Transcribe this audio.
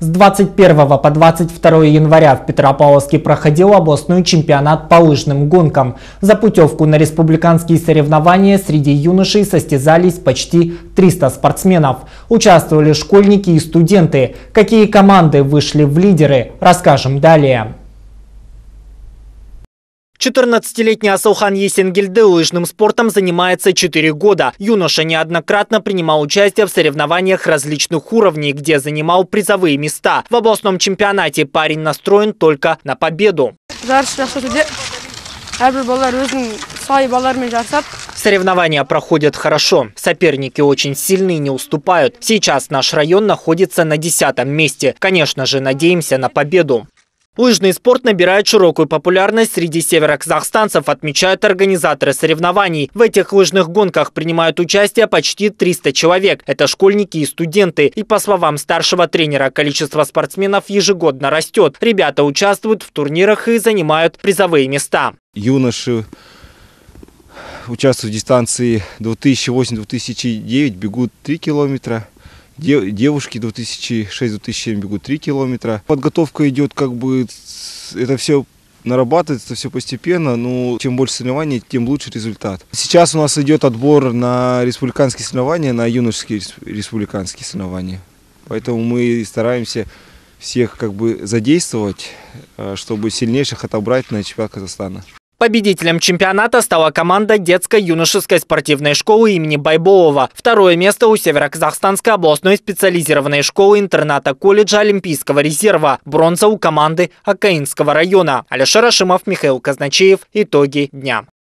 С 21 по 22 января в Петропавловске проходил областной чемпионат по лыжным гонкам. За путевку на республиканские соревнования среди юношей состязались почти 300 спортсменов. Участвовали школьники и студенты. Какие команды вышли в лидеры, расскажем далее. 14-летний Асылхан Есенгильди лыжным спортом занимается 4 года. Юноша неоднократно принимал участие в соревнованиях различных уровней, где занимал призовые места. В областном чемпионате парень настроен только на победу. Соревнования проходят хорошо. Соперники очень сильны и не уступают. Сейчас наш район находится на 10-м месте. Конечно же, надеемся на победу. Лыжный спорт набирает широкую популярность среди североказахстанцев, отмечают организаторы соревнований. В этих лыжных гонках принимают участие почти 300 человек. Это школьники и студенты. И, по словам старшего тренера, количество спортсменов ежегодно растет. Ребята участвуют в турнирах и занимают призовые места. Юноши участвуют в дистанции 2008-2009, бегут 3 километра. Девушки 2006-2007 бегут 3 километра. Подготовка идет, как бы, это все нарабатывается, все постепенно, но чем больше соревнований, тем лучше результат. Сейчас у нас идет отбор на республиканские соревнования, на юношеские республиканские соревнования. Поэтому мы стараемся всех, как бы, задействовать, чтобы сильнейших отобрать на чемпионат Казахстана. Победителем чемпионата стала команда детско-юношеской спортивной школы имени Байболова. Второе место у североказахстанской областной специализированной школы-интерната колледжа Олимпийского резерва. Бронза у команды Акаинского района. Алішер Ашімов, Михаїл Казначеєв. Итоги дня.